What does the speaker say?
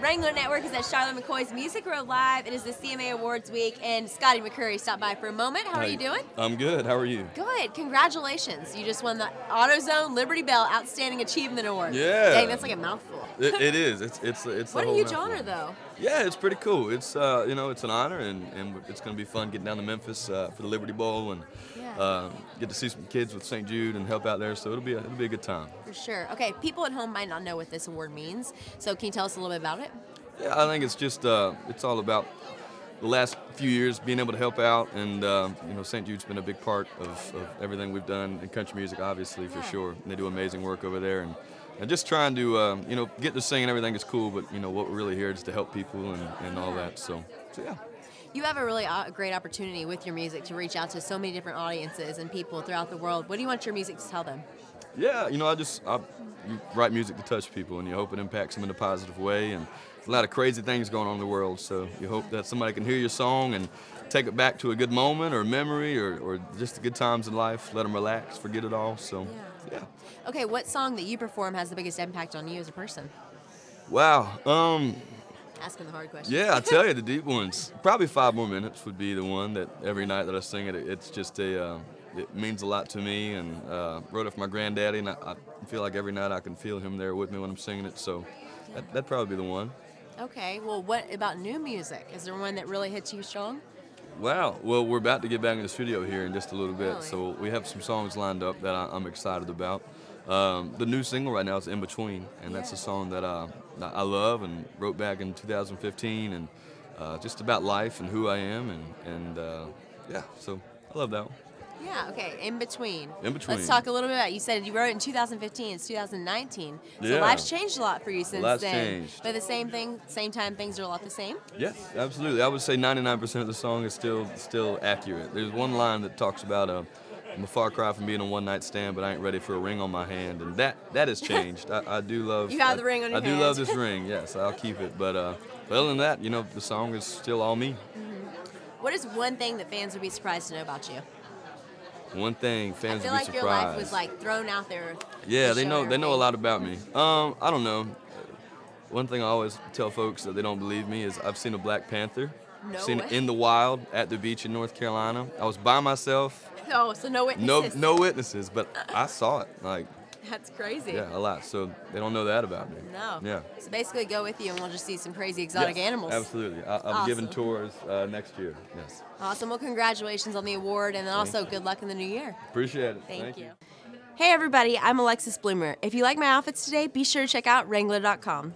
Wrangler Network is at Charlotte McCoy's Music Row Live. It is the CMA Awards week, and Scotty McCreery stopped by for a moment. How are you doing? I'm good. How are you? Good. Congratulations. You just won the AutoZone Liberty Bell Outstanding Achievement Award. Yeah. Dang, that's like a mouthful. It is. It's what a huge honor, though. Yeah, it's pretty cool. It's you know, it's an honor, and it's going to be fun getting down to Memphis for the Liberty Bowl and get to see some kids with St. Jude and help out there. So it'll be a good time. For sure. Okay, people at home might not know what this award means. So can you tell us a little bit about it? Yeah, I think it's just it's all about the last few years being able to help out, and you know, St. Jude's been a big part of everything we've done in country music, obviously, for sure. And they do amazing work over there, and just trying to you know, get to sing and everything is cool, but you know what we're really here is to help people and all that. So yeah. You have a really great opportunity with your music to reach out to so many different audiences and people throughout the world. What do you want your music to tell them? Yeah, you know, you write music to touch people, and you hope it impacts them in a positive way. And a lot of crazy things going on in the world, so you hope that somebody can hear your song and take it back to a good moment or memory or just the good times in life, let them relax, forget it all, so yeah. Okay, what song that you perform has the biggest impact on you as a person? Wow. Asking the hard questions. Yeah, I tell you, the deep ones. Probably 5 More Minutes would be the one that every night that I sing it, it's just a... it means a lot to me, and wrote it for my granddaddy, and I feel like every night I can feel him there with me when I'm singing it, so that'd probably be the one. Okay, well, what about new music? Is there one that really hits you strong? Wow, well, we're about to get back in the studio here in just a little bit, so we have some songs lined up that I'm excited about. The new single right now is In Between, and that's a song that I love and wrote back in 2015, and just about life and who I am, and yeah, so I love that one. Yeah, okay, In Between. In Between. Let's talk a little bit about it. You said you wrote it in 2015, it's 2019. So life's changed a lot for you since then. Changed. But the same time, things are a lot the same? Yes, absolutely. I would say 99% of the song is still accurate. There's one line that talks about I'm a far cry from being a one-night stand, but I ain't ready for a ring on my hand, and that has changed. I do love... You have the ring on your hand. I do love this ring, yes, I'll keep it. But other than that, you know, the song is still all me. Mm-hmm. What is one thing that fans would be surprised to know about you? One thing fans would be surprised. I feel like your life was like thrown out there. Yeah, they know a lot about me. I don't know. One thing I always tell folks that they don't believe me is I've seen a black panther. No seen way. It in the wild at the beach in North Carolina. I was by myself. Oh, so no witnesses. No witnesses, but I saw it. Like. That's crazy. Yeah, a lot. So they don't know that about me. No. Yeah. So basically, go with you, and we'll just see some crazy exotic animals. Absolutely. I'll be giving tours next year. Yes. Awesome. Well, congratulations on the award, and then also good luck in the new year. Appreciate it. Thank you. Hey, everybody. I'm Alexis Bloomer. If you like my outfits today, be sure to check out Wrangler.com.